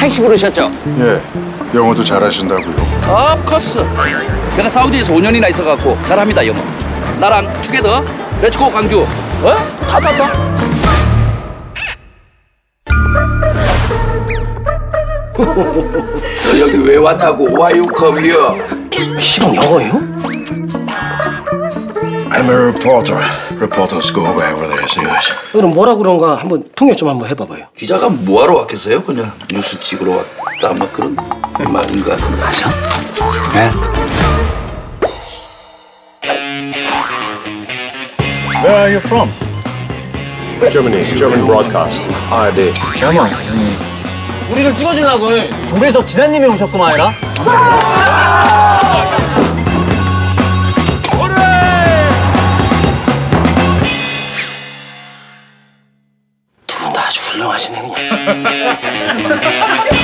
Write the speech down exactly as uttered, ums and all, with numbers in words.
택시 부르셨죠? 예, 영어도 잘하신다고요? Of course. 제가 사우디에서 오 년이나 있어갖고 잘합니다, 영어. 나랑 투게더, 렛츠고 광주. 어? 다, 다, 다. 너 여기 왜 왔냐고, why you come here? 시방 영어예요? I'm a reporter. Reporters go wherever they see us. 그럼 뭐라 그런가 한번 통역 좀 한번 해봐봐요. 기자가 뭐하러 왔겠어요? 그냥 뉴스 찍으러 왔다 막 그런 말인 것 같은데. 맞아? 네. Where are you from? Germany. German Broadcast. 아, 네. German. 우리를 찍어주려고 해. 독일에서 기자님이 오셨구만 해라. 두 분 다 아주 훌륭하시네 그냥.